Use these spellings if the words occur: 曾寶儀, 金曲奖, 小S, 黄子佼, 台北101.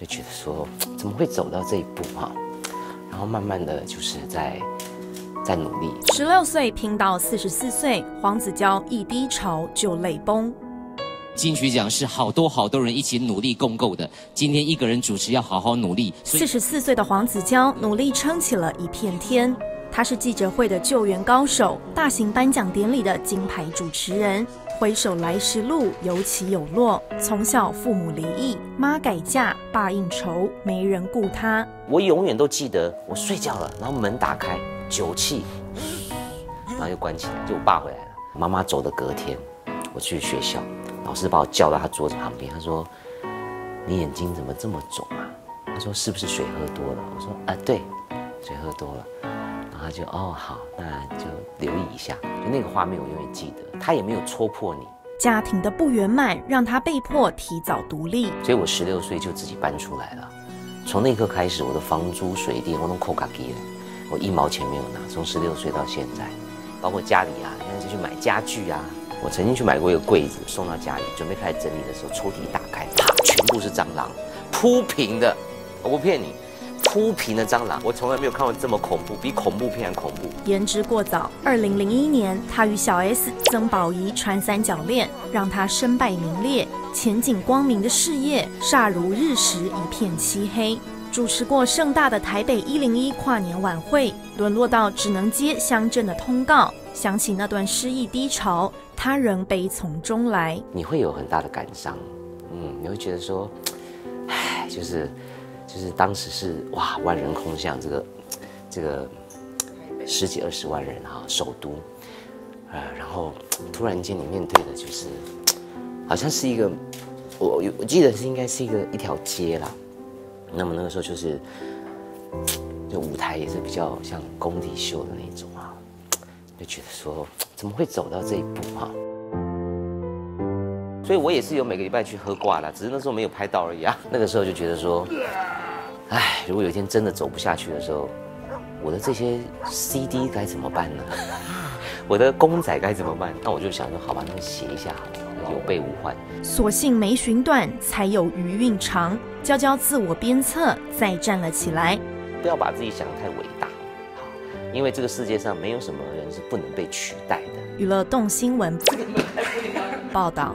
就觉得说怎么会走到这一步啊？然后慢慢的就是在努力。16岁拼到44岁，黄子佼一低潮就泪崩。金曲奖是好多人一起努力共构的，今天一个人主持要好好努力。44岁的黄子佼努力撑起了一片天。 他是记者会的救援高手，大型颁奖典礼的金牌主持人，回首来时路有起有落。从小父母离异，妈改嫁，爸应酬，没人顾他。我永远都记得，我睡觉了，然后门打开，酒气，然后又关起来，就我爸回来了。妈妈走的隔天，我去学校，老师把我叫到他桌子旁边，他说：“你眼睛怎么这么肿啊？”他说：“是不是水喝多了？”我说：“啊，对，水喝多了。” 他就哦好，那就留意一下。就那个画面我永远记得，他也没有戳破你。家庭的不圆满让他被迫提早独立，所以我16岁就自己搬出来了。从那一刻开始，我的房租、水电我都扣卡机了，我1毛钱没有拿。从16岁到现在，包括家里啊，现在就去买家具啊。我曾经去买过一个柜子，送到家里，准备开始整理的时候，抽屉一打开，啪，全部是蟑螂，铺平的，我不骗你。 铺平的蟑螂，我从来没有看过这么恐怖，比恐怖片还恐怖。言之过早。2001年，他与小 S、曾宝仪穿三角恋，让他身败名裂，前景光明的事业霎如日食，一片漆黑。主持过盛大的台北101跨年晚会，沦落到只能接乡镇的通告。想起那段失意低潮，他仍悲从中来。你会有很大的感伤，你会觉得说，唉，就是。 就是当时是哇，万人空巷，这个10几20万人哈，首都，然后突然间你面对的就是，好像是一个，我记得是应该是一条街啦，那么那个时候就是，就舞台也是比较像工体秀的那种啊，就觉得说怎么会走到这一步啊？ 所以我也是有每个礼拜去喝挂啦，只是那时候没有拍到而已啊。那个时候就觉得说，哎，如果有一天真的走不下去的时候，我的这些 CD 该怎么办呢？我的公仔该怎么办？那我就想说，好吧，那写一下，有备无患。所幸没寻短，才有余韵长。佼佼自我鞭策，再站了起来。不要把自己想得太伟大，因为这个世界上没有什么人是不能被取代的。娱乐动新闻报道。